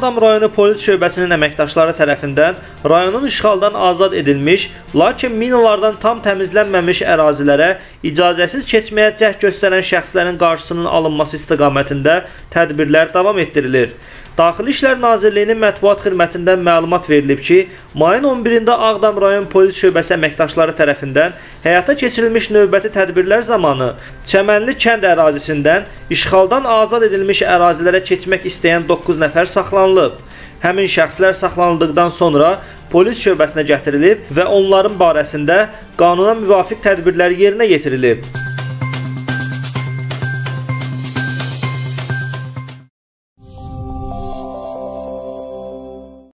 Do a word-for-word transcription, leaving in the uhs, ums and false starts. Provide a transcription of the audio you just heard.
Ağdam Rayonu Polis Şöbəsinin əməkdaşları tərəfindən rayonun işğaldan azad edilmiş, lakin minalardan tam təmizlənməmiş ərazilərə icazəsiz keçməyə cəhd göstərən şəxslərin qarşısının alınması istiqamətində tədbirlər davam etdirilir. Daxili İşlər Nazirliyinin mətbuat xidmətindən məlumat verilib ki, mayın on birində Ağdam Rayon Polis Şöbəsi əməkdaşları tərəfindən həyata keçirilmiş növbəti tədbirlər zamanı Çəmənli kənd ərazisindən işğaldan azad edilmiş ərazilərə keçmək istəyən doqquz nəfər saxlanılıb. Həmin şəxslər saxlanıldıqdan sonra polis şöbəsinə gətirilib və onların barəsində qanuna müvafiq tədbirlər yerinə yetirilib.